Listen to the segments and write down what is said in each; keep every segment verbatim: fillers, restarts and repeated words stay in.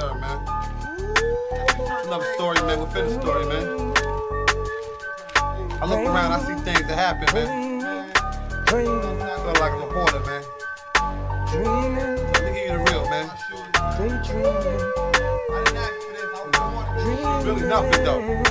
sir, man. Another story, man. We're finished story, man. I look around, I see things that happen, man. I feel like a reporter, man. Let me give you the real, man. I didn't ask for this. I was born. Really nothing, though.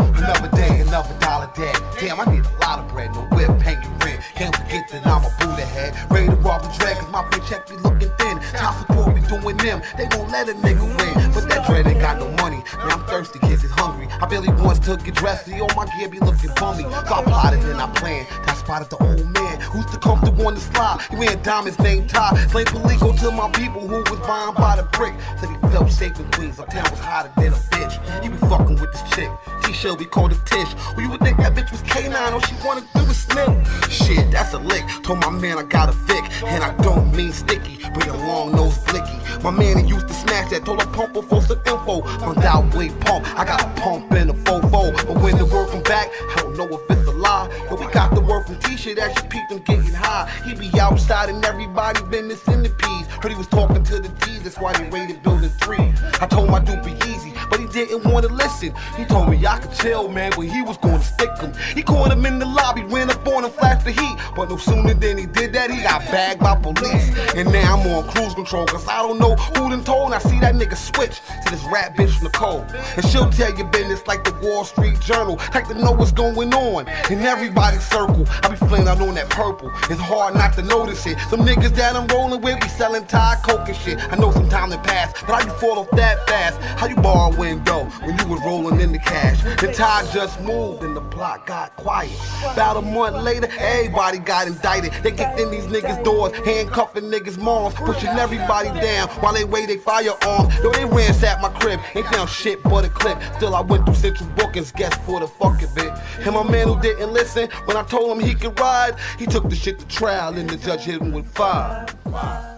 Another day, another dollar day. Damn, I need a lot of bread, no whip, paying rent. Can't forget that I'm a Buddha head. Ready to rob and drag, cause my paycheck be looking thin. Child support be doing them, they gon' let a nigga win. But that bread ain't got no money, man, I'm thirsty, kids is hungry. I barely once took a dress, all my gear be looking bummy. So I plotted and I planned, I spotted the old man who's the comfortable on the slide. He wearing diamonds named Ty. Playing Palico to my people who was buying by the brick. Said he felt safe in Queens, uptown was hotter than a bitch. He be fucking with this chick, T-Shelby called her Tish. Well, you would think that bitch was K nine, all she wanted to do was slim. Shit, that's a lick. Told my man I got a Vic, and I don't mean sticky, but a long-nosed blicky. My man, he used to smash that, told her pump for some info. Found out way pump, I got a pump in a fofo. But when the word come back, I don't know if it's a lie. But we got the word from T-Shirt that she peeped him getting high. He be outside and everybody been missing the peas. Heard he was talking to the D's, that's why they rated building three. I told my dude be easy, but he didn't want to listen. He told me I could tell, man, when he was going to stick him. He caught him in the lobby, ran up on him, flashed the heat. But no sooner than he did that, he got bagged by police. And now I'm on cruise control, cause I don't know who done told. I see that nigga switch to this rap bitch Nicole. And she'll tell you business like the Wall Street Journal, like to know what's going on in everybody's circle. I be flaring out on that purple, it's hard not to notice it. Some niggas that I'm rolling with be selling Thai coke and shit. I know some time that passed, but how you fall off that fast? How you borrow a window when you was rolling in the cash? And Ty just moved and the block got quiet. About a month later, everybody got indicted. They kicked in these niggas' doors, handcuffing niggas' moms, pushing everybody down while they weigh their firearms. Yo, they ransacked my crib, ain't found shit but a clip. Still, I went through central bookings, guess for the fucking bit. And my man who didn't listen, when I told him he could ride, he took the shit to trial and the judge hit him with five.